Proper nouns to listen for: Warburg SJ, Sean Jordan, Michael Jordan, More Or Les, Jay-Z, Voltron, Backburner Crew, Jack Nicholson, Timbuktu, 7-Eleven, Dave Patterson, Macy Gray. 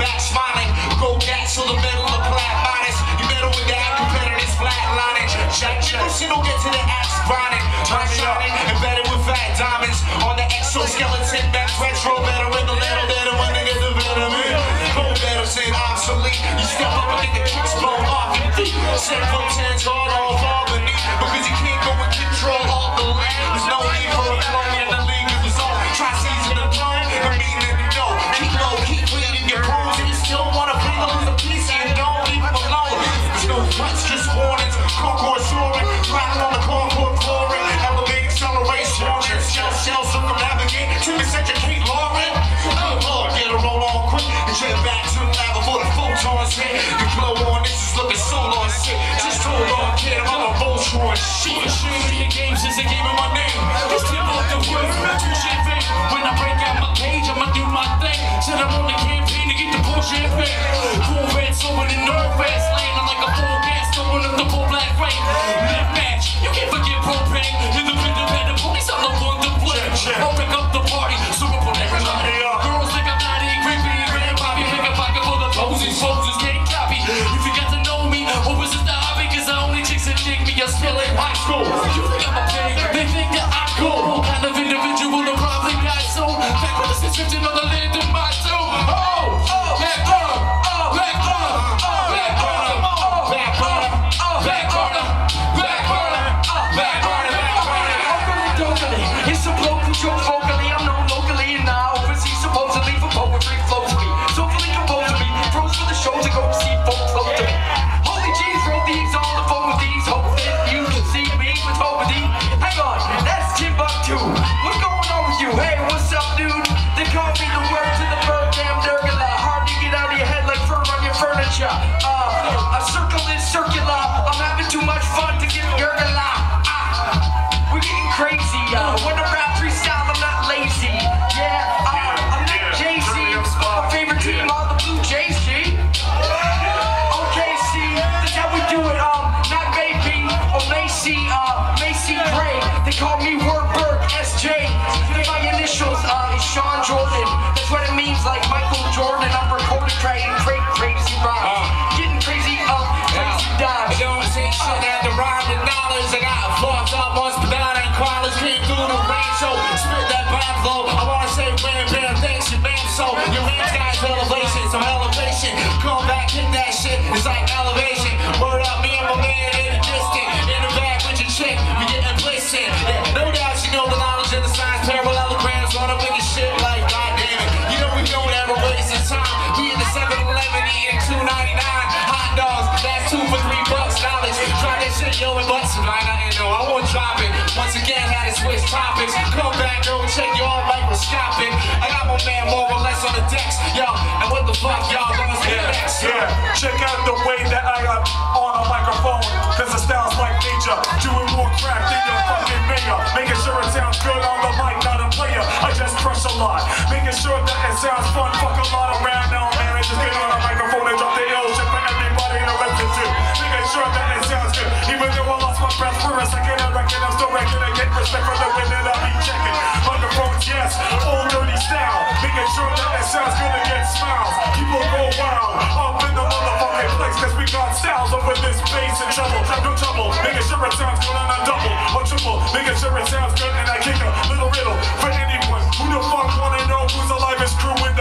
back smiling. Go gas to the middle of black bodies. You meddle with that competitors flatlining. Jack Nicholson don't get to the axe grinding. Turn it up, embedded with fat diamonds. On the exoskeleton, back retro, better in the little bit of when they get the vitamin. No battles in obsolete. You step up and get the kicks blown off your feet. Set foot hands hard off all the knee. Because you can't go and control all the land. There's no need for a clone in the league of his own. Try season the throne, I mean in the dough. Keep low, keep bleeding your bruise. And you still wanna bring on the piece and don't leave him alone. There's no threats, just warnings. Concord soaring, climbing on the Concord flooring. Elevate, accelerate, soaring. Shell, circumnavigate. To the center, Kate Lauren. Oh Lord, get a roll on quick. And jet back to the lava for the photons hit. The glow on this is looking so long shit. Just hold on, kid, I'm a Voltron shit. Shooting games is a game of my name. Just tip off the word, you shit fake. When I break out my cage, I'ma do my thing. Set up on the campaign to get the bullshit back. Cool reds over the north west lane. I'm like a full gas, throwing up the full black rain. Left match, you can't forget propane. In the window had the police, I'm the one to blame. I'll pick up the party, super for everybody. Girls think I'm not a creepy grandpappy. Pick a pocket full of posies, poses can't copy. If you got to know me, what was it the hobby? Cause the only chicks that dig me are still in high school. You think I'm a pig, they think that I'm cool. Kind of individual that probably got sold. Back with the description on the land of my tomb. Oh, back burner, oh, back burner, oh, back burner, oh, back burner, oh, back burner, back burner, oh, back burner, back burner. Overly dopely, it's a blow control vocally. I'm known locally and now overseas supposedly for poetry flows me. So fully composed to me, pros for the show to go see folks love to me. Holy jeez, wrote these on the phone with these. Hope that you can see me with hope with these. Hang on, that's Timbuktu. What's going on with you? Hey, what's up, dude? They call me the word to the bird, damn Durgula. Hard to get out of your head like fur on your furniture. A circle is circular. I'm having too much fun to get Durgula. We're getting crazy, when I rap freestyle, I'm not lazy. Yeah, I'm Nick Jay-Z. My favorite team are the Blue Jays, G. Okay, see, that's how we do it. Not baby or Macy, Macy Gray. They call me Warburg SJ. My initials is Sean Jordan. That's what it means, like Michael Jordan. I'm recording, trying crazy rhymes, getting crazy up, crazy dimes. It don't take shit out to rhyme the dollars. I got flopped up once, banana and collars came through the rain, so spit that vibe flow. I wanna say man, thanks you, man. So your man's got elevation, some elevation. Come back, hit that shit. It's like elevation. Word up, me and my man in the distance, in the back with your chick. We getting blitzing. Yeah, no doubt you know the knowledge and the science. Parallelograms on up in the shit like goddamn it. You know we don't ever waste his time. He in the 7-Eleven, eating $2.99 hot dogs. That's $2 for $3. Knowledge. Try this shit, yo, and butt some line. I won't drop it. Once again, had to switch topics. Come back, girl, check you all microscopic. I got my man More Or Les on the decks, yo. And what the fuck, y'all gonna say next? Yeah, check out the way that I got on a microphone. Cause it sounds like nature. Doing more crap than your fucking mayor. Making sure it sounds good on the mic, not a player. I just crush a lot. Making sure that it sounds fun. Fuck a lot around now, man. I just get on a microphone and drop the old shit for everybody to listen to. Making sure that it sounds good. Even though I lost my breath for a second, I reckon I'm still wrecking. I get respect for the win and I'll be checking. Microphones, yes, old dirty style. Making sure that it sounds good and get smiles. People go wild up in the motherfucking place. Cause we got styles over this bass and trouble. No trouble, making sure it sounds good and I double or triple. Making sure it sounds good and I kick a little riddle for anyone. Who the fuck wanna know who's alive is crew in the